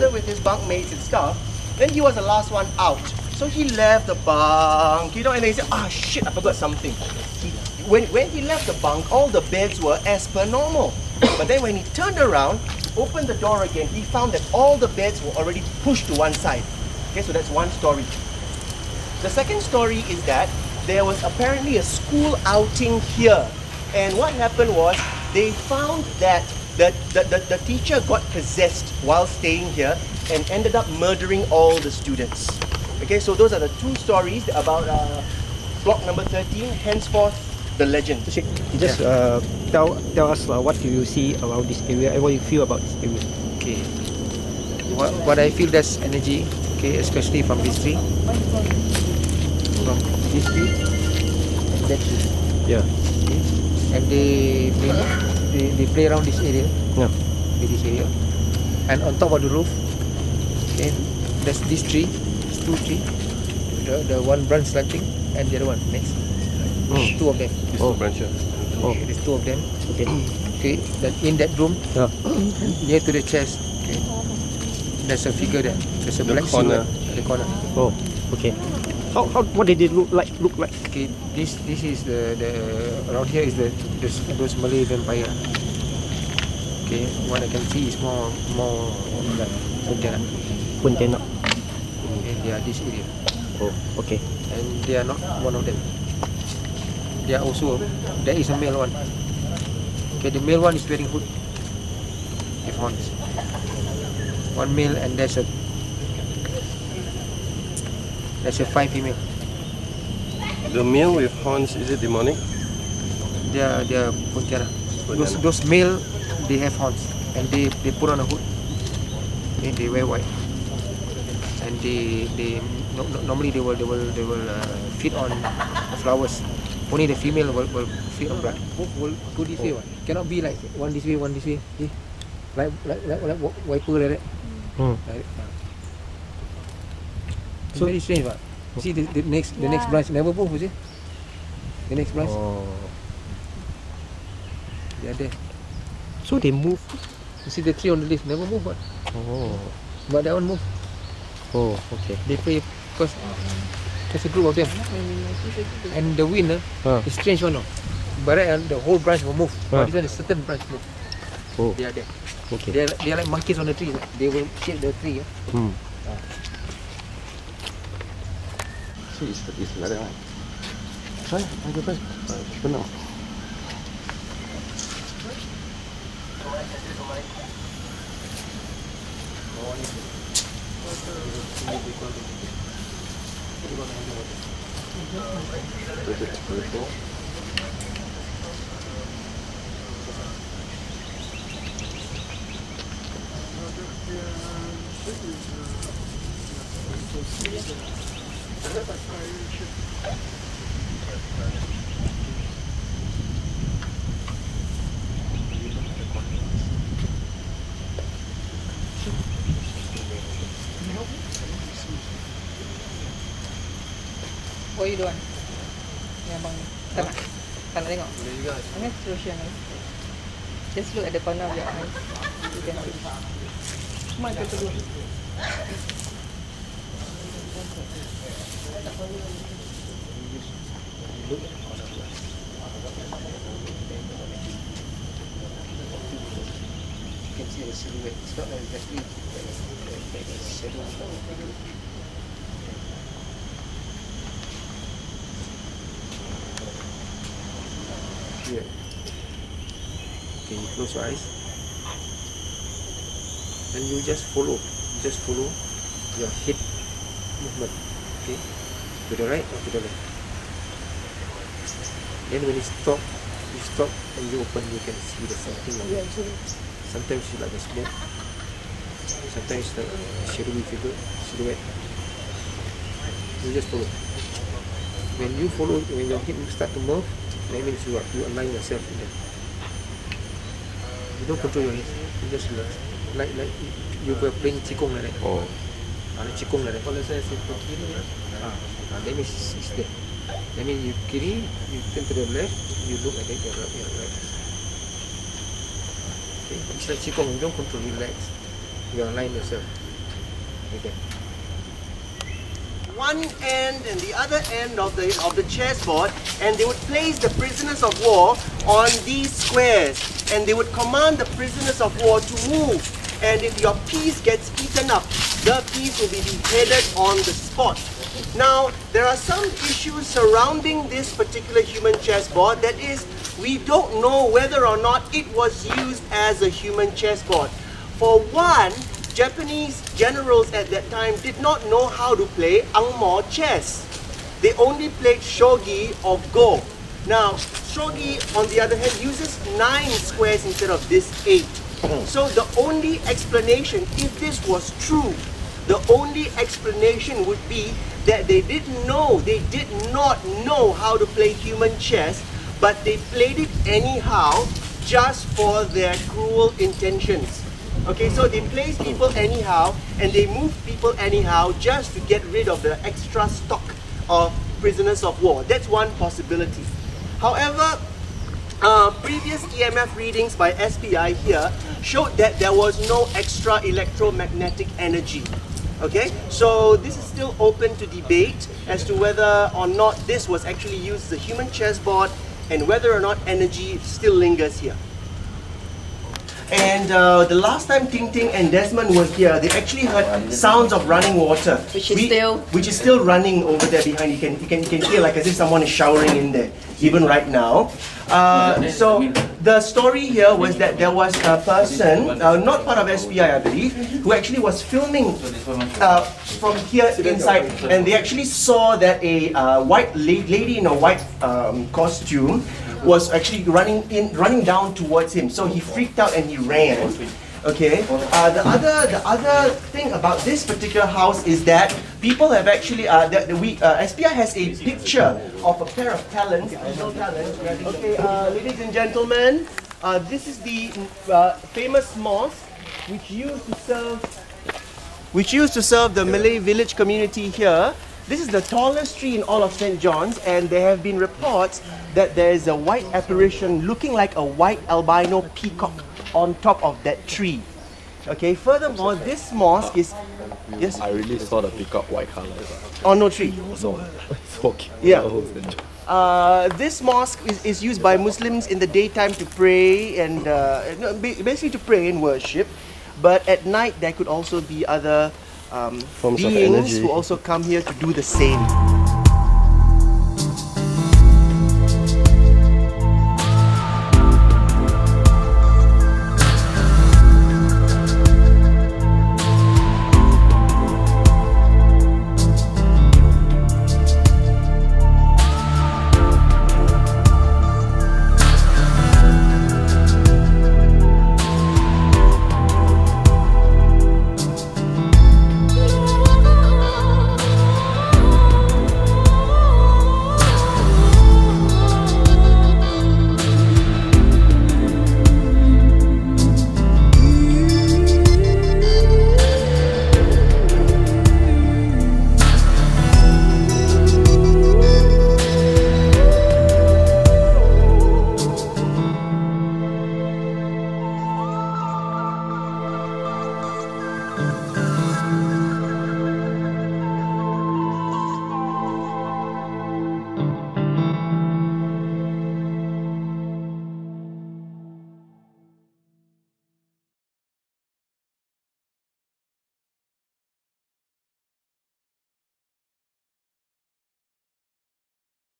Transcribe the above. together with his bunk mates and stuff. Then he was the last one out. So he left the bunk, you know, and then he said, ah, shit, I forgot something. When he left the bunk, all the beds were as per normal. But then when he turned around, opened the door again, he found that all the beds were already pushed to one side. Okay, so that's one story. The second story is that there was apparently a school outing here. And what happened was, they found that the teacher got possessed while staying here and ended up murdering all the students. Okay, so those are the two stories about block number 13, henceforth the legend. So, just tell us what do you see around this area and what you feel about this area. Okay, what I feel, that's energy, okay, especially from this tree. From this tree and that tree. Yeah. Okay. And they play around this area. Yeah. This area. And on top of the roof, okay, there's this tree. Two tree, the one branch slanting and the other one next. Mm. Two of them. These two branches. Oh. Okay, there's two of them. Okay. Okay. That in that room, yeah, near to the chest. Okay. There's a figure there. There's a black corner. At the corner. Oh. Okay. How what did it look like? Okay. This is the around here is those Malay vampire. Okay. What I can see is more like Punjana. Punjana. They are this area. Oh, okay. And they are not one of them. They are also, there is a male one. Okay, the male one is wearing hood. If one male, and there's a five female. The male with horns, is it demonic? They are Punjana. Those male, they have horns and they put on a hood. And they wear white. And normally they will feed on flowers. Only the female will feed on blood. Go this way, cannot be like one this way, one this way. See? Like wiper like that. Mm. Like, so very strange, but see the next branch never move. See the next branch. Oh. They are there. So they move. You see the tree on the leaf never move, but but that one move. Oh, okay. They play because there's a group of them. And the wind is strange one. But the whole branch will move. But this one, a certain branch move. Oh. They are there. Okay. They are like monkeys on the tree. They will shake the tree. Hmm. See, it's another one. Try. I go back. For now. Oh, you doang. Yang abang ni. Tak nak tengok. Boleh juga. I'm going to close your eyes. Just look at the corner of your eyes. You can see. Come on, go to the You can see the silhouette. It's not exactly the shadow. Here. Okay, you close your eyes and you just follow your head movement, okay, to the right or to the left. Then when you stop and you open, you can see the something like that. Sometimes you like a smoke, sometimes like a shadowy figure, silhouette. You just follow. When your head start to move, that means you align yourself in that. You don't control your head. You just relax. Like you were playing chikung like that. Oh. Chikung like that. That means it's there. That means you kiri, you turn to the left, you look at it, you're right. Okay? It's like chikung. You don't control, relax. You align yourself. Okay. One end and the other end of the chessboard, and they would place the prisoners of war on these squares, and they would command the prisoners of war to move. And if your piece gets eaten up, the piece will be beheaded on the spot. Now, there are some issues surrounding this particular human chessboard. That is, we don't know whether or not it was used as a human chessboard. For one, Japanese generals at that time did not know how to play angmo chess. They only played shogi or go. Now, shogi, on the other hand, uses 9 squares instead of this 8. So the only explanation, if this was true, the only explanation would be that they did not know how to play human chess, but they played it anyhow just for their cruel intentions. Okay, so they place people anyhow and they move people anyhow just to get rid of the extra stock of prisoners of war. That's one possibility. However, previous EMF readings by SPI here showed that there was no extra electromagnetic energy. Okay, so this is still open to debate as to whether or not this was actually used as a human chessboard and whether or not energy still lingers here. And the last time Ting Ting and Desmond were here, they actually heard sounds of running water, which is still running over there behind. You can hear like as if someone is showering in there, even right now. So the story here was that there was a person, not part of SPI I believe, who actually was filming from here inside, and they actually saw that a white lady in a white costume was actually running down towards him. So he freaked out and he ran. Okay. The other thing about this particular house is that people have actually SPI has a picture of a pair of talons. Okay, ladies and gentlemen, this is the famous mosque which used to serve the Malay village community here. This is the tallest tree in all of St. John's, and there have been reports that there is a white apparition looking like a white albino peacock on top of that tree. Okay, furthermore, this mosque is... Yes? I really saw the peacock white colour. On no tree? No. It's okay. Yeah. This mosque is used by Muslims in the daytime to pray and... basically to pray and worship, but at night there could also be other... beings who also come here to do the same.